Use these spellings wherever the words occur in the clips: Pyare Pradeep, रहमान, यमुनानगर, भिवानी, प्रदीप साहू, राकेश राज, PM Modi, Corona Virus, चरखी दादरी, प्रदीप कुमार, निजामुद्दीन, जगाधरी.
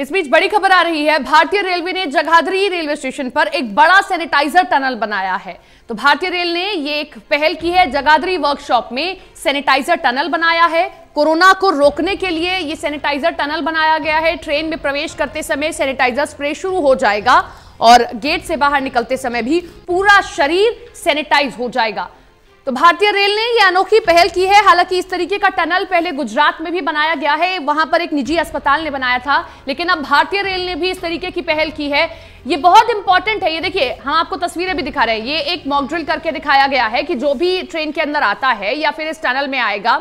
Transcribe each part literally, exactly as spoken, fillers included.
इस बीच बड़ी खबर आ रही है। भारतीय रेलवे ने जगाधरी रेलवे स्टेशन पर एक बड़ा सैनिटाइजर टनल बनाया है। तो भारतीय रेल ने ये एक पहल की है, जगाधरी वर्कशॉप में सैनिटाइजर टनल बनाया है। कोरोना को रोकने के लिए ये सैनिटाइजर टनल बनाया गया है। ट्रेन में प्रवेश करते समय सैनिटाइजर स्प्रे शुरू हो जाएगा और गेट से बाहर निकलते समय भी पूरा शरीर सैनिटाइज हो जाएगा। तो भारतीय रेल ने यह अनोखी पहल की है। हालांकि इस तरीके का टनल पहले गुजरात में भी बनाया गया है, वहां पर एक निजी अस्पताल ने बनाया था, लेकिन अब भारतीय रेल ने भी इस तरीके की पहल की है। ये बहुत इंपॉर्टेंट है। ये देखिए, हम आपको तस्वीरें भी दिखा रहे हैं। ये एक मॉक ड्रिल करके दिखाया गया है कि जो भी ट्रेन के अंदर आता है या फिर इस टनल में आएगा,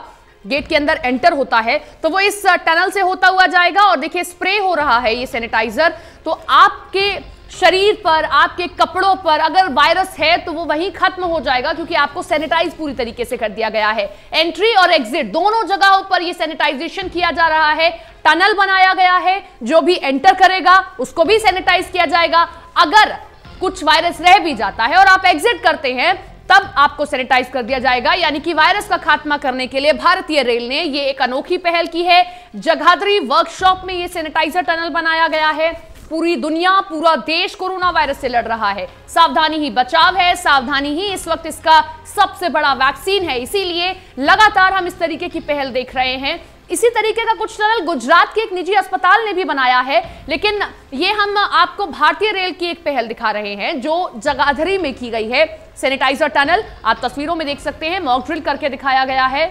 गेट के अंदर एंटर होता है, तो वो इस टनल से होता हुआ जाएगा और देखिए स्प्रे हो रहा है ये सैनिटाइजर। तो आपके शरीर पर, आपके कपड़ों पर अगर वायरस है तो वो वहीं खत्म हो जाएगा, क्योंकि आपको सैनिटाइज पूरी तरीके से कर दिया गया है। एंट्री और एग्जिट दोनों जगहों पर ये सैनिटाइजेशन किया जा रहा है। टनल बनाया गया है, जो भी एंटर करेगा उसको भी सैनिटाइज किया जाएगा। अगर कुछ वायरस रह भी जाता है और आप एग्जिट करते हैं तब आपको सैनिटाइज कर दिया जाएगा। यानी कि वायरस का खात्मा करने के लिए भारतीय रेल ने ये एक अनोखी पहल की है। जगाधरी वर्कशॉप में ये सैनिटाइजर टनल बनाया गया है। पूरी दुनिया, पूरा देश कोरोना वायरस से लड़ रहा है। सावधानी ही बचाव है, सावधानी ही इस वक्त इसका सबसे बड़ा वैक्सीन है। इसीलिए लगातार हम इस तरीके की पहल देख रहे हैं। इसी तरीके का कुछ टनल गुजरात के एक निजी अस्पताल ने भी बनाया है, लेकिन ये हम आपको भारतीय रेल की एक पहल दिखा रहे हैं जो जगाधरी में की गई है। सैनिटाइजर टनल आप तस्वीरों में देख सकते हैं, मॉक ड्रिल करके दिखाया गया है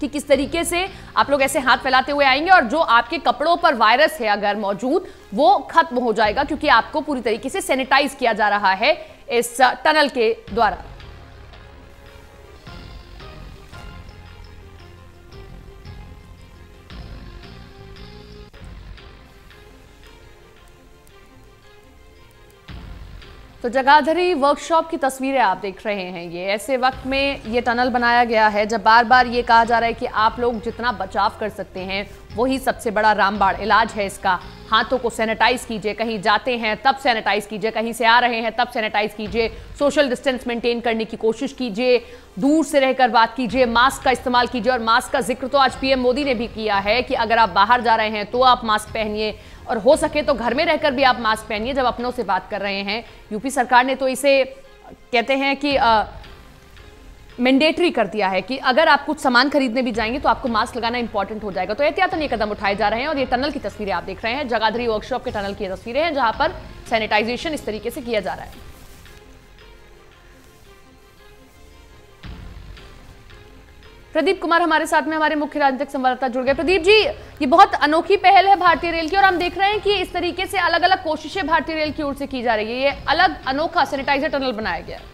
कि किस तरीके से आप लोग ऐसे हाथ फैलाते हुए आएंगे और जो आपके कपड़ों पर वायरस है अगर मौजूद, वो खत्म हो जाएगा, क्योंकि आपको पूरी तरीके से सैनिटाइज किया जा रहा है इस टनल के द्वारा। तो जगाधरी वर्कशॉप की तस्वीरें आप देख रहे हैं। ये ऐसे वक्त में ये टनल बनाया गया है जब बार बार ये कहा जा रहा है कि आप लोग जितना बचाव कर सकते हैं वही सबसे बड़ा रामबाण इलाज है इसका। हाथों को सैनिटाइज कीजिए, कहीं जाते हैं तब सैनिटाइज कीजिए, कहीं से आ रहे हैं तब सैनिटाइज कीजिए, सोशल डिस्टेंस मेंटेन करने की कोशिश कीजिए, दूर से रहकर बात कीजिए, मास्क का इस्तेमाल कीजिए। और मास्क का जिक्र तो आज पीएम मोदी ने भी किया है कि अगर आप बाहर जा रहे हैं तो आप मास्क पहनिए और हो सके तो घर में रहकर भी आप मास्क पहनिए जब अपनों से बात कर रहे हैं। यूपी सरकार ने तो इसे कहते हैं कि मैंडेटरी कर दिया है कि अगर आप कुछ सामान खरीदने भी जाएंगे तो आपको मास्क लगाना इंपॉर्टेंट हो जाएगा। तो एहतियातन ये कदम उठाए जा रहे हैं और ये टनल की तस्वीरें आप देख रहे हैं। जगाधरी वर्कशॉप के टनल की तस्वीरें हैं जहां पर सैनिटाइजेशन इस तरीके से किया जा रहा है। प्रदीप कुमार हमारे साथ में, हमारे मुख्य राजनीतिक संवाददाता जुड़ गए। प्रदीप जी, ये बहुत अनोखी पहल है भारतीय रेल की और हम देख रहे हैं कि इस तरीके से अलग अलग कोशिशें भारतीय रेल की ओर से की जा रही है। ये अलग अनोखा सैनिटाइजर टनल बनाया गया है।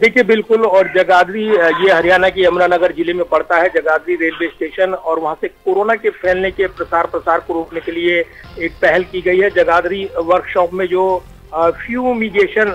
देखिए बिल्कुल, और जगाधरी ये हरियाणा के यमुनानगर जिले में पड़ता है। जगाधरी रेलवे स्टेशन और वहाँ से कोरोना के फैलने के प्रसार प्रसार को रोकने के लिए एक पहल की गई है। जगाधरी वर्कशॉप में जो फ्यूमिगेशन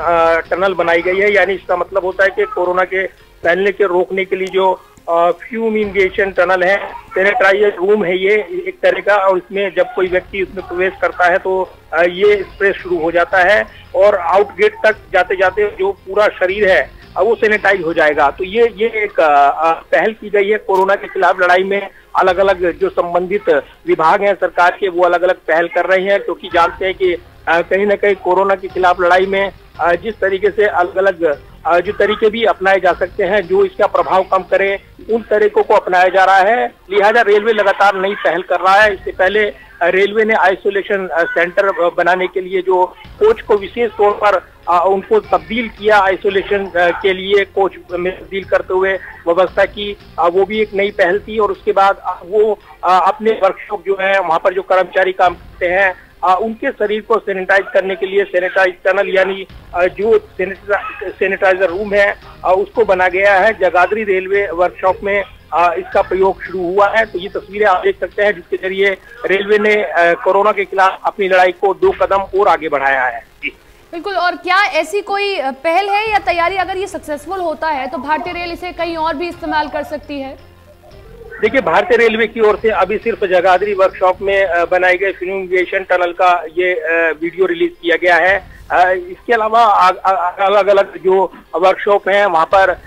टनल बनाई गई है, यानी इसका मतलब होता है कि कोरोना के फैलने के रोकने के लिए जो फ्यूमिगेशन टनल है, सैनिटाइजर रूम है ये एक तरह का, और इसमें जब कोई व्यक्ति इसमें प्रवेश करता है तो आ, ये स्प्रे शुरू हो जाता है और आउटगेट तक जाते जाते जो पूरा शरीर है अब वो सैनिटाइज हो जाएगा। तो ये ये एक आ, पहल की गई है। कोरोना के खिलाफ लड़ाई में अलग अलग जो संबंधित विभाग हैं सरकार के, वो अलग अलग पहल कर रहे हैं, क्योंकि तो जानते हैं कि कहीं ना कहीं कोरोना के खिलाफ लड़ाई में आ, जिस तरीके से अलग अलग जो तरीके भी अपनाए जा सकते हैं जो इसका प्रभाव कम करे, उन तरीकों को अपनाया जा रहा है। लिहाजा रेलवे लगातार नई पहल कर रहा है। इससे पहले रेलवे ने आइसोलेशन सेंटर बनाने के लिए जो कोच को विशेष तौर पर उनको तब्दील किया, आइसोलेशन के लिए कोच में तब्दील करते हुए व्यवस्था की, वो भी एक नई पहल थी। और उसके बाद वो अपने वर्कशॉप जो है वहाँ पर जो कर्मचारी काम करते हैं आ, उनके शरीर को सैनिटाइज करने के लिए सैनिटाइज टनल यानी जो सैनिटाइजर रूम है आ, उसको बना गया है। जगाधरी रेलवे वर्कशॉप में आ, इसका प्रयोग शुरू हुआ है। तो ये तस्वीरें आप देख सकते हैं जिसके जरिए रेलवे ने कोरोना के खिलाफ अपनी लड़ाई को दो कदम और आगे बढ़ाया है। बिल्कुल। और क्या ऐसी कोई पहल है या तैयारी, अगर ये सक्सेसफुल होता है तो भारतीय रेल इसे कहीं और भी इस्तेमाल कर सकती है? देखिए, भारतीय रेलवे की ओर से अभी सिर्फ जगाधरी वर्कशॉप में बनाए गए फ्यूमिगेशन टनल का ये वीडियो रिलीज किया गया है। इसके अलावा अलग अलग जो वर्कशॉप हैं वहाँ पर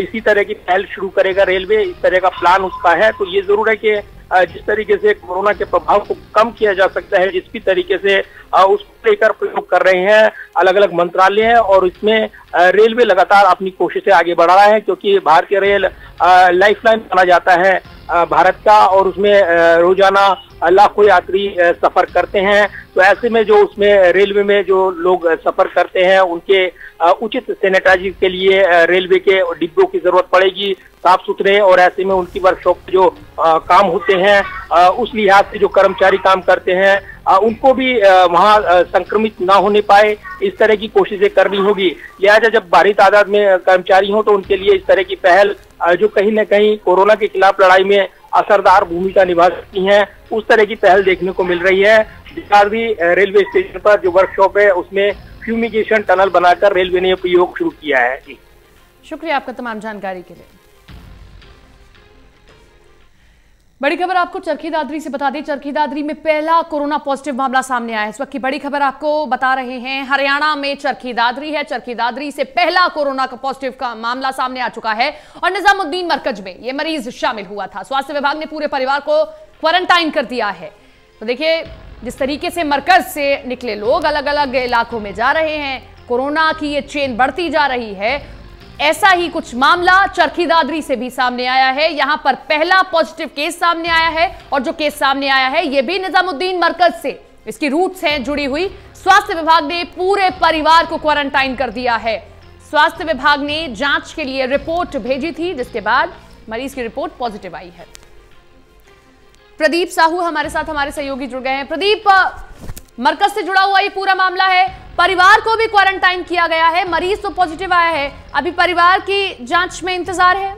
इसी तरह की पहल शुरू करेगा रेलवे, इस तरह का प्लान उसका है। तो ये जरूर है कि जिस तरीके से कोरोना के प्रभाव को कम किया जा सकता है, जिस भी तरीके से उसको लेकर प्रयोग कर रहे हैं अलग अलग मंत्रालय, और इसमें रेलवे लगातार अपनी कोशिशें आगे बढ़ा रहा है, क्योंकि भारतीय रेल लाइफलाइन माना जाता है भारत का, और उसमें रोजाना लाखों यात्री सफर करते हैं। तो ऐसे में जो उसमें रेलवे में जो लोग सफर करते हैं उनके उचित सैनिटाइजेशन के लिए रेलवे के डिब्बों की जरूरत पड़ेगी, साफ सुथरे, और ऐसे में उनकी वर्कशॉप जो आ, काम होते हैं आ, उस लिहाज से जो कर्मचारी काम करते हैं आ, उनको भी वहाँ संक्रमित ना होने पाए, इस तरह की कोशिशें करनी होगी। लिहाजा जब भारी तादाद में कर्मचारी हों तो उनके लिए इस तरह की पहल आ, जो कहीं ना कहीं कोरोना के खिलाफ लड़ाई में असरदार भूमिका निभा सकती है, उस तरह की पहल देखने को मिल रही है। जगाधरी रेलवे स्टेशन पर जो वर्कशॉप है उसमें फ्यूमिगेशन टनल बनाकर रेलवे ने प्रयोग शुरू किया है। जी शुक्रिया आपका तमाम जानकारी के लिए। बड़ी खबर आपको चरखी दादरी से बता दें, चरखी दादरी में पहला कोरोना पॉजिटिव मामला सामने आया है। इस वक्त की बड़ी खबर आपको बता रहे हैं, हरियाणा में चरखी दादरी है, चरखी दादरी से पहला कोरोना का पॉजिटिव का मामला सामने आ चुका है और निजामुद्दीन मरकज में यह मरीज शामिल हुआ था। स्वास्थ्य विभाग ने पूरे परिवार को क्वारंटाइन कर दिया है। तो देखिए जिस तरीके से मरकज से निकले लोग अलग अलग इलाकों में जा रहे हैं, कोरोना की ये चेन बढ़ती जा रही है। ऐसा ही कुछ मामला चरखी दादरी से भी सामने आया है। यहां पर पहला पॉजिटिव केस सामने आया है और जो केस सामने आया है यह भी निजामुद्दीन मरकज से, इसकी रूट्स हैं जुड़ी हुई। स्वास्थ्य विभाग ने पूरे परिवार को क्वारंटाइन कर दिया है। स्वास्थ्य विभाग ने जांच के लिए रिपोर्ट भेजी थी, जिसके बाद मरीज की रिपोर्ट पॉजिटिव आई है। प्रदीप साहू हमारे साथ, हमारे सहयोगी जुड़ गए हैं। प्रदीप, मरकज से जुड़ा हुआ ये पूरा मामला है, परिवार को भी क्वारंटाइन किया गया है, मरीज तो पॉजिटिव आया है, अभी परिवार की जांच में इंतजार है।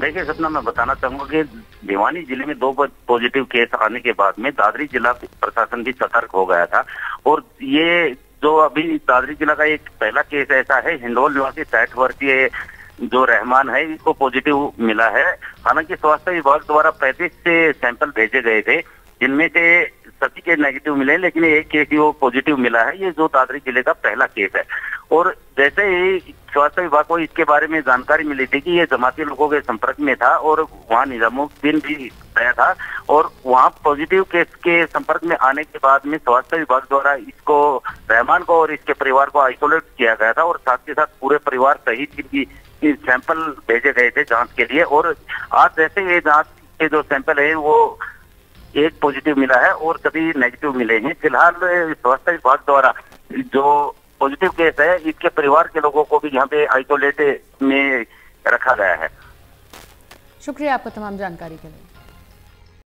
देखिए सपना, मैं बताना चाहूंगा कि भिवानी जिले में दो पॉजिटिव केस आने के बाद में दादरी जिला प्रशासन भी सतर्क हो गया था, और ये जो अभी दादरी जिला का एक पहला केस ऐसा है, हिंडोल निवासी साठ वर्षीय जो रहमान है इसको पॉजिटिव मिला है। हालांकि स्वास्थ्य विभाग द्वारा पैंतीस से सैंपल भेजे गए थे, जिनमें से सभी के नेगेटिव मिले, लेकिन एक केस ही वो पॉजिटिव मिला है। ये जो दादरी जिले का पहला केस है, और जैसे ही स्वास्थ्य विभाग को इसके बारे में जानकारी मिली थी कि ये जमाती लोगों के संपर्क में था, और वहाँ निजामुद्दीन भी गया था, और वहाँ पॉजिटिव केस के संपर्क में आने के बाद में स्वास्थ्य विभाग द्वारा इसको, रहमान को और इसके परिवार को आइसोलेट किया गया था, और साथ के साथ पूरे परिवार सहित इनकी सैंपल भेजे गए थे जाँच के लिए। और आज जैसे ये जाँच के जो सैंपल है वो एक पॉजिटिव मिला है और सभी नेगेटिव मिले हैं। फिलहाल स्वास्थ्य विभाग द्वारा जो पॉजिटिव केस है इसके परिवार के लोगों को भी यहाँ पे आइसोलेट में रखा गया है। शुक्रिया आपको तमाम जानकारी के लिए।